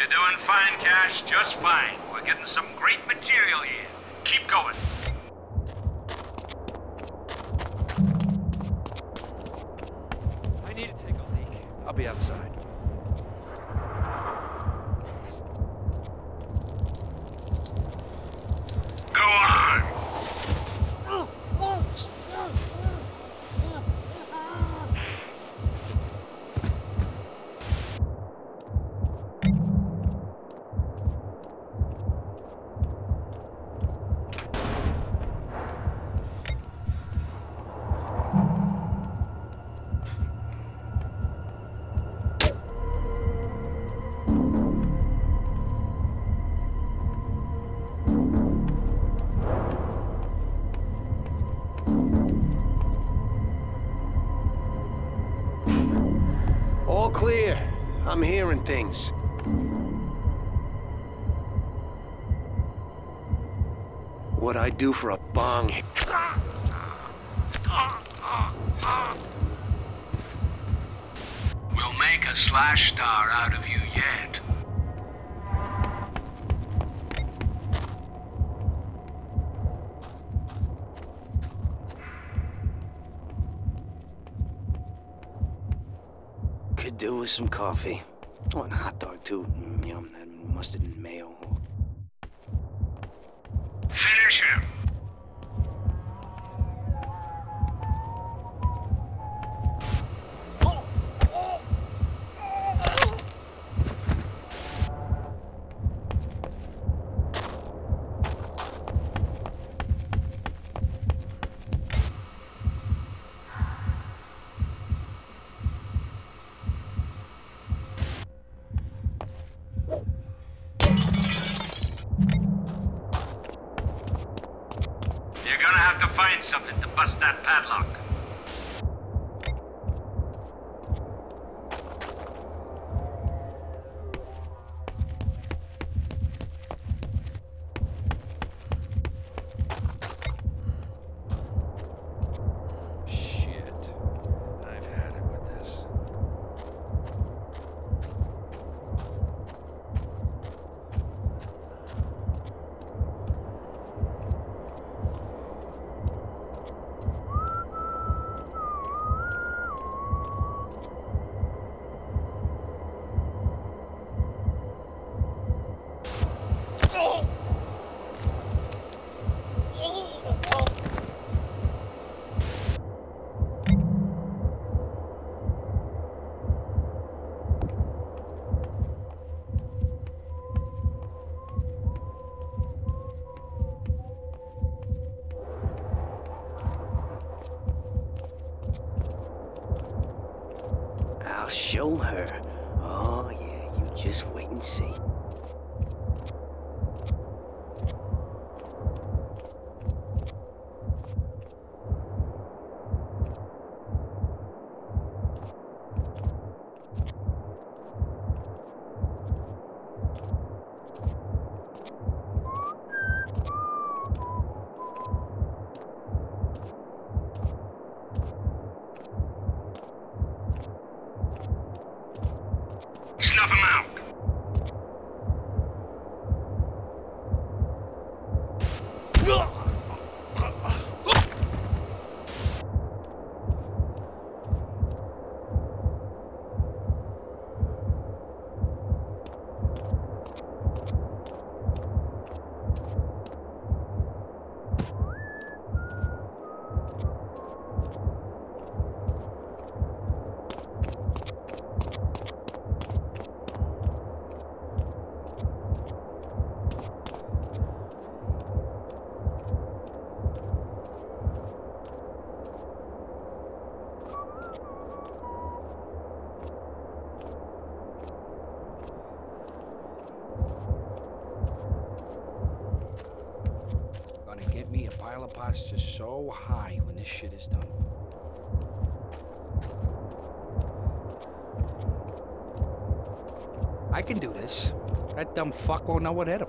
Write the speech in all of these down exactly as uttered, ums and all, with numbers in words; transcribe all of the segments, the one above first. You're doing fine, Cash, just fine. We're getting some great material here. Keep going. I need to take a leak. I'll be outside. Go on! Clear. I'm hearing things. What'd I do for a bong hit? We'll make a slash star out of you yet. Do with some coffee. Oh, and a hot dog too. Mm, yum, that mustard and mayo. Finish him. Find something to bust that padlock. Show her. Oh, yeah, you just wait and see. The pasta is so high when this shit is done. I can do this. That dumb fuck won't know what hit him.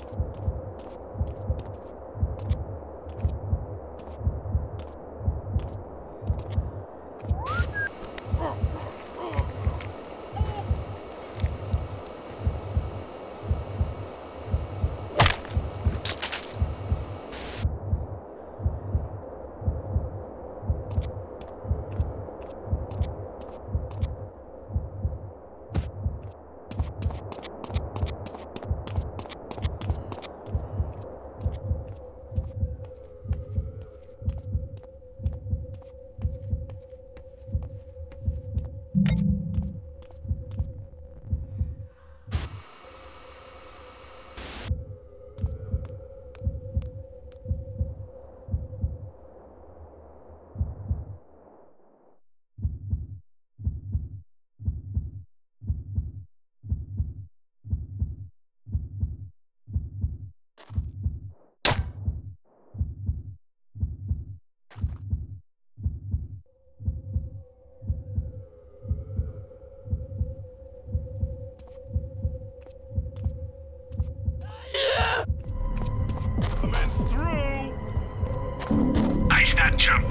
that jump.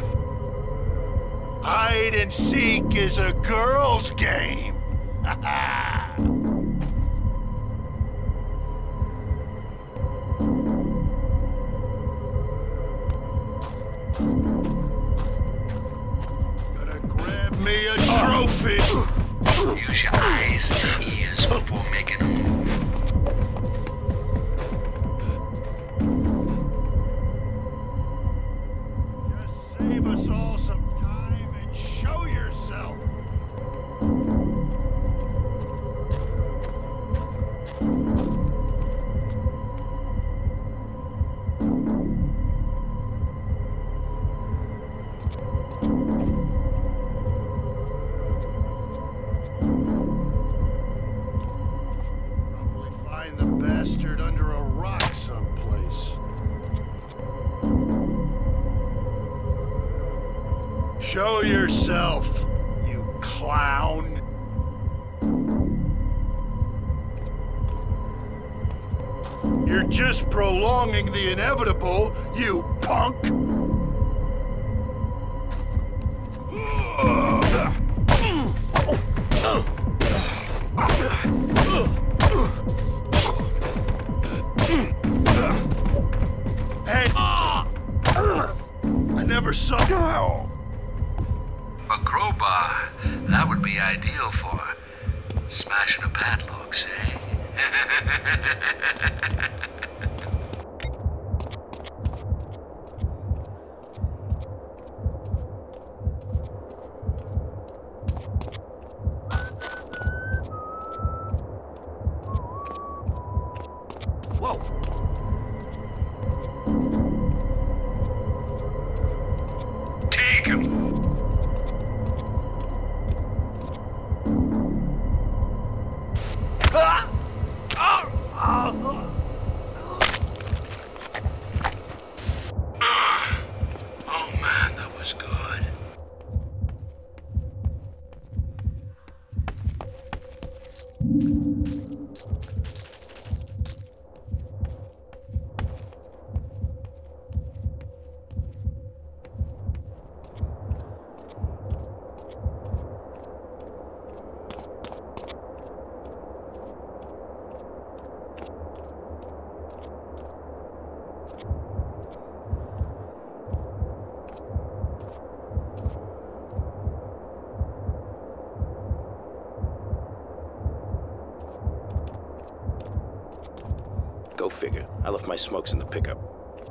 Hide and seek is a girl's game. Gonna grab me a trophy. Use your eyes and ears before making a move. Just save us all some time and show yourself. Show yourself, you clown. You're just prolonging the inevitable, you punk. Hey, I never saw. A crowbar, that would be ideal for smashing a padlock, say. Whoa. Go figure. I left my smokes in the pickup.